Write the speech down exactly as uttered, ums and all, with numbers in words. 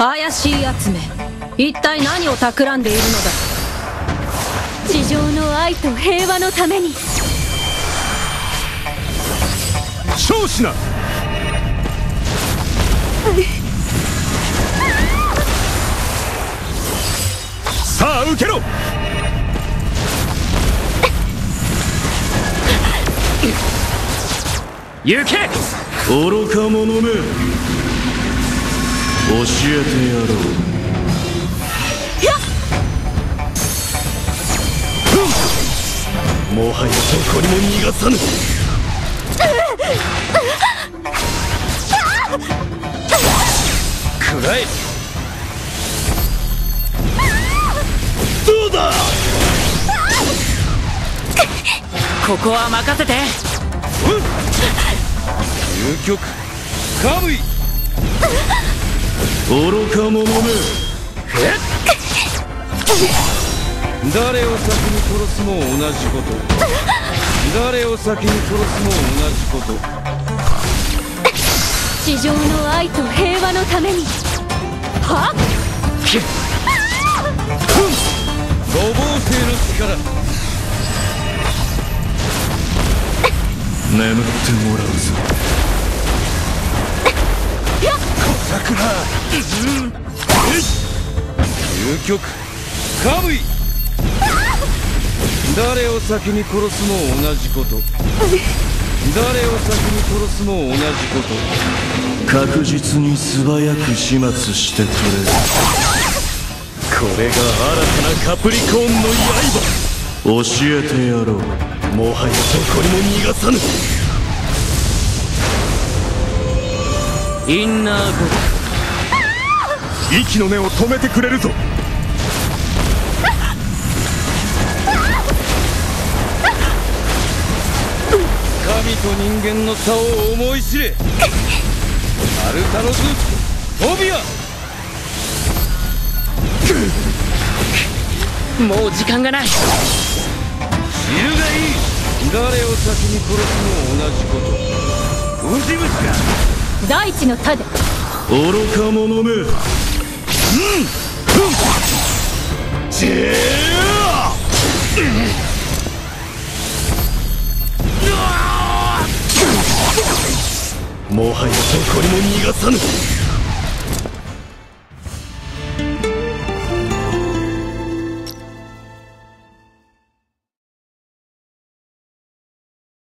怪しい集め、一体何を企んでいるのだ。地上の愛と平和のために。少子なさあ受けろ。行け愚か者め、教えてやろう。もはやどこにも逃がさぬ。くらえ。どうだ。ここは任せて。究極カムイ愚か者め、誰を先に殺すも同じこと、誰を先に殺すも同じこと。地上の愛と平和のために。はっごぼう星の力、眠ってもらうぞ。小桜、究極カムイ、誰を先に殺すも同じこと、誰を先に殺すも同じこと。確実に素早く始末してくれる。これが新たなカプリコーンの刃。教えてやろう。もはやどこにも逃がさぬ。インナーゴール、息の根を止めてくれるぞ。神と人間の差を思い知れ。アルタロズ・トビア。もう時間がない。いるがいい、誰を先に殺すも同じこと。ウジ虫か大地の盾、愚か者め。うんうん、ジェア、もはやどこにも逃がさぬ。